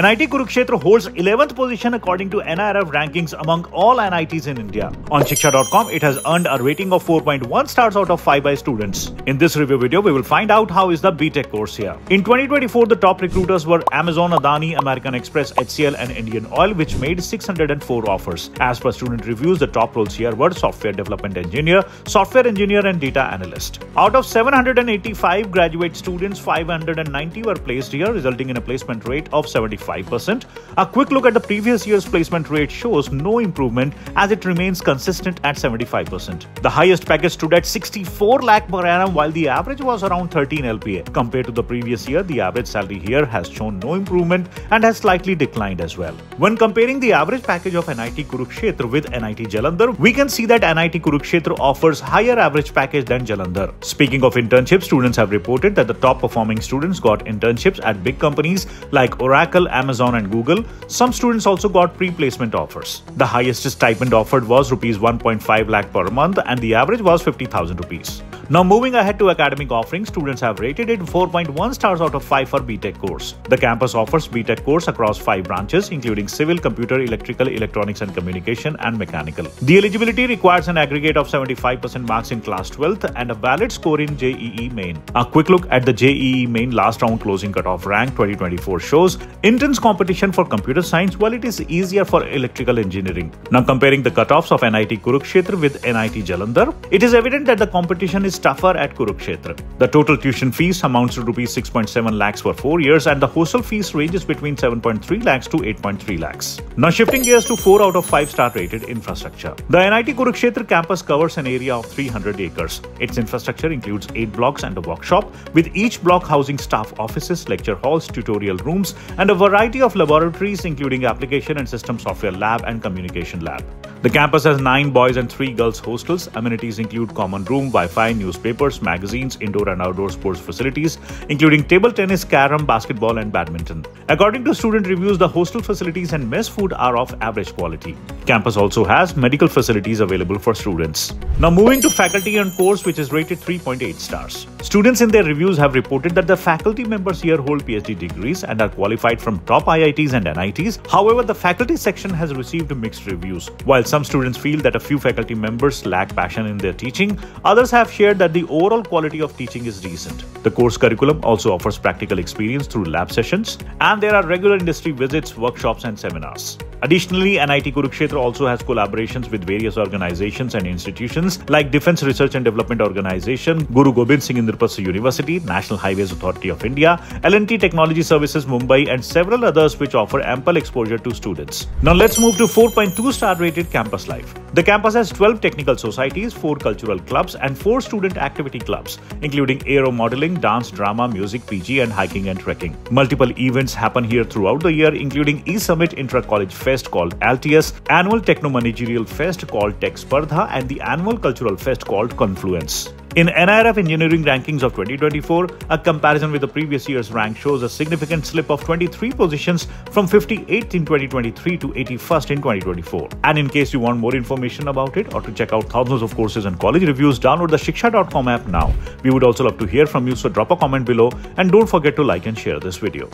NIT Kurukshetra holds 11th position according to NIRF rankings among all NITs in India. On Shiksha.com, it has earned a rating of 4.1 stars out of 5 by students. In this review video, we will find out how is the BTech course here. In 2024, the top recruiters were Amazon, Adani, American Express, HCL and Indian Oil, which made 604 offers. As per student reviews, the top roles here were software development engineer, software engineer and data analyst. Out of 785 graduate students, 590 were placed here, resulting in a placement rate of 75%. A quick look at the previous year's placement rate shows no improvement as it remains consistent at 75%. The highest package stood at 64 lakh per annum while the average was around 13 LPA. Compared to the previous year, the average salary here has shown no improvement and has slightly declined as well. When comparing the average package of NIT Kurukshetra with NIT Jalandhar, we can see that NIT Kurukshetra offers higher average package than Jalandhar. Speaking of internships, students have reported that the top performing students got internships at big companies like Oracle, Amazon and Google. Some students also got pre-placement offers. The highest stipend offered was Rs 1.5 lakh per month and the average was 50,000 rupees. Now moving ahead to academic offerings, students have rated it 4.1 stars out of 5 for BTech course. The campus offers BTech course across 5 branches including Civil, Computer, Electrical, Electronics and Communication and Mechanical. The eligibility requires an aggregate of 75% marks in class 12th and a valid score in JEE Main. A quick look at the JEE Main last round closing cutoff rank 2024 shows intense competition for computer science while it is easier for electrical engineering. Now comparing the cutoffs of NIT Kurukshetra with NIT Jalandhar, it is evident that the competition is tougher at Kurukshetra. The total tuition fees amounts to Rs 6.7 lakhs for 4 years and the hostel fees ranges between 7.3 lakhs to 8.3 lakhs. Now shifting gears to 4 out of 5 star rated infrastructure. The NIT Kurukshetra campus covers an area of 300 acres. Its infrastructure includes 8 blocks and a workshop, with each block housing staff offices, lecture halls, tutorial rooms and a variety of laboratories including application and system software lab and communication lab. The campus has 9 boys and 3 girls hostels. Amenities include common room, Wi-Fi, newspapers, magazines, indoor and outdoor sports facilities, including table tennis, carom, basketball and badminton. According to student reviews, the hostel facilities and mess food are of average quality. Campus also has medical facilities available for students. Now moving to faculty and course, which is rated 3.8 stars. Students in their reviews have reported that the faculty members here hold PhD degrees and are qualified from top IITs and NITs. However, the faculty section has received mixed reviews. While some students feel that a few faculty members lack passion in their teaching, others have shared that the overall quality of teaching is decent. The course curriculum also offers practical experience through lab sessions, and there are regular industry visits, workshops, and seminars. Additionally, NIT Kurukshetra also has collaborations with various organizations and institutions like Defense Research and Development Organization, Guru Gobind Singh in University, National Highways Authority of India, L&T Technology Services Mumbai and several others which offer ample exposure to students. Now let's move to 4.2 star rated campus life. The campus has 12 technical societies, 4 cultural clubs and 4 student activity clubs including aero modeling, dance, drama, music, PG and hiking and trekking. Multiple events happen here throughout the year including eSummit, intra-college fest called Altius, annual techno-managerial fest called Tech Spardha and the annual cultural fest called Confluence. In NIRF engineering rankings of 2024, a comparison with the previous year's rank shows a significant slip of 23 positions from 58th in 2023 to 81st in 2024. And in case you want more information about it or to check out thousands of courses and college reviews, download the Shiksha.com app now. We would also love to hear from you, so drop a comment below and don't forget to like and share this video.